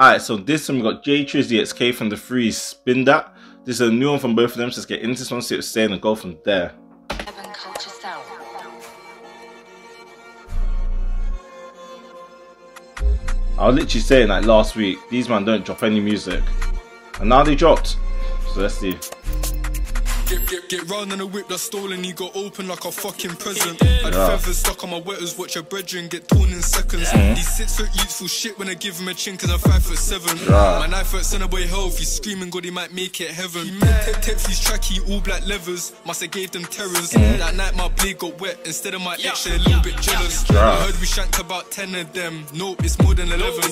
Alright, so this one we got Jtrizzy, it's K from the Freeze, Spin Dat. This is a new one from both of them, so let's get into this one, see what's saying, and go from there. I was literally saying like last week, these man don't drop any music. And now they dropped. So let's see. Get round on a whip that's stolen, you got open like a fucking present. Had feathers stuck on my wetters, watch your brethren get torn in seconds. These 6 foot youthful shit when I give him a chin cause I'm 5'7". My knife hurts in a boy hell, if he's screaming God he might make it heaven. Tip these tracky all black levers, must have gave them terrors. That night my blade got wet, instead of my ex they're a little bit jealous. I heard we shanked about 10 of them, nope it's more than 11.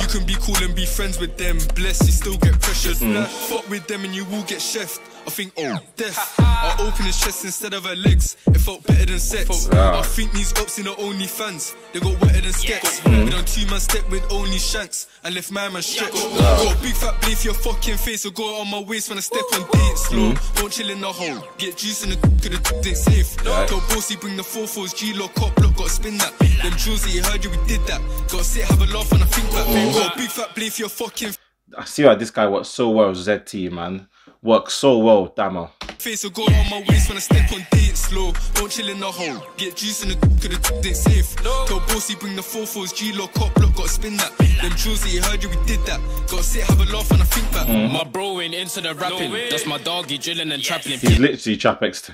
You can be cool and be friends with them, bless you still get pressured. Fuck with them and you will get chefed. I think, oh, death. I open his chest instead of her legs. It felt better than sex. I think these ops in the only fans. They got wetter than skets. We done 2-man step with only shanks. I left my man stretched. Got a big fat blade for your fucking face. I go on my waist when I step and date slow. Don't chill in the hole. Get juice in the cause the dick safe. Tell Bossy bring the 4-4s. G-lock, cop, block, gotta spin that. Them drills that you heard you, we did that. Gotta sit, have a laugh and I think that. Got a big fat blade for your fucking face. I see why this guy works so well with ZT, man. Works so well, Damo. Face will go on my waist when I step on dates slow. Don't chill in the hole. Get juice in the cause the dick safe. Tell Bossy bring the 4-4s. G-lock, cop, block, gotta spin that. Them drills that you heard you, we did that. Gotta sit, have a laugh and I think back. My bro ain't into the rapping. That's my doggy drilling and trapping. He's literally Trappist.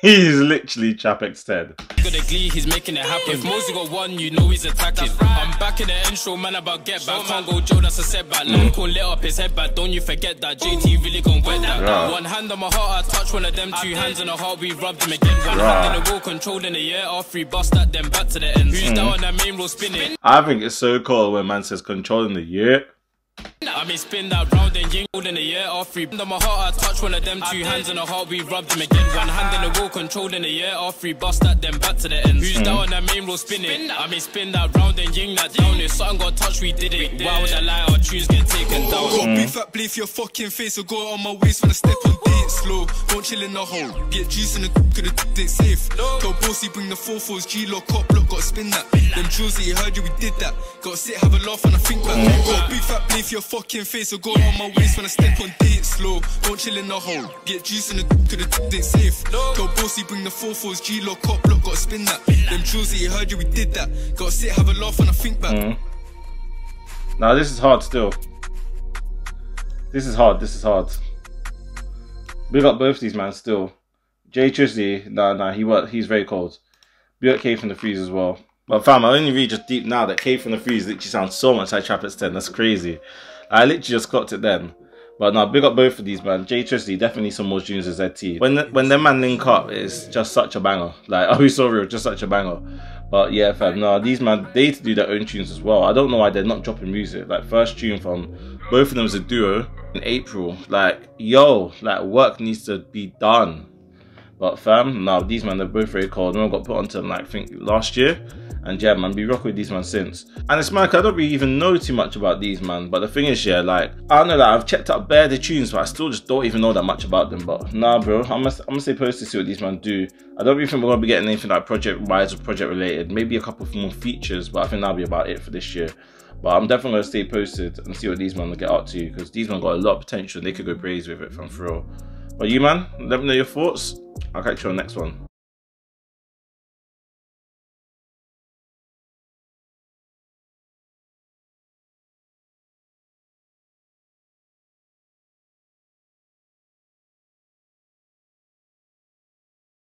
He's literally Trappist Ted. Got a glee, he's making it happen. If Mosey got one, you know he's attacking. I'm back in the intro, man, about get back. Can't go Joe, that's a setback. Lamco lit up his head back. Don't you forget that JT really gon' wet that. One hand on my heart, I touch one of them. Two hands on the heart, we rubbed him again. One hand in the wall, controlling the air. Off we bust at them back to the end. Who's down on that main roll spinning? I think it's so cool when man says controlling the air. I may spin that round and you in the air off free. Under my heart, I touch one of them. Two hands in the heart, we rubbed them again. One hand in the wall, controlling the air off free. Bust at them back to the end. Who's down on that main roll spinning? I may spin that round and ying that down. If something got touched, we did it. Why would I lie? Our trees get taken down. Got a big fat blade for your fucking face. I go on my waist when I step on date slow. Don't chill in the hole. Get juice in the cause the dick safe. Tell Bossy bring the 4-4s. G-lock, cop, block, gotta spin that. Them drills that you heard you, we did that. Gotta sit, have a laugh and I think back. Got a big fat blade for your fucking face. I go on my waist when I step on dates slow. Don't chill in the hole. Get juice in the cause the dick safe. Tell Bossy bring the 4-4s. G-lock, cop, block, gotta spin that. Them drills that you heard you, we did that. Gotta sit, have a laugh and I think back. Now this is hard still. This is hard. Big up both these man still. Jtrizzy, nah, he's very cold. Big up K from the Freeze as well. But fam, I only read just deep now that K from the Freeze literally sounds so much like Trappist 1. That's crazy. I literally just clocked it then. But now big up both of these man. Jtrizzy definitely some more tunes as ZT. When them man link up, it's just such a banger. Like, oh, we so real, just such a banger. But yeah, fam, nah, these man, they do their own tunes as well. I don't know why they're not dropping music. Like, first tune from both of them is a duo in April. Like, yo, like work needs to be done. But fam, now these man, they're both very cold. No one got put onto them like I think last year. And yeah man, be rocking with these man since. And it's mad, I don't really even know too much about these man. But the thing is, yeah, like I don't know, like I've checked out bare the tunes, but I still just don't even know that much about them. But nah bro, I'm gonna stay posted to see what these man do. I don't really think we're gonna be getting anything like project wise or project related. Maybe a couple of more features, but I think that'll be about it for this year. But I'm definitely gonna stay posted and see what these man will get up to, because these man got a lot of potential and they could go crazy with it, from for real. But you man, let me know your thoughts. I'll catch you on the next one.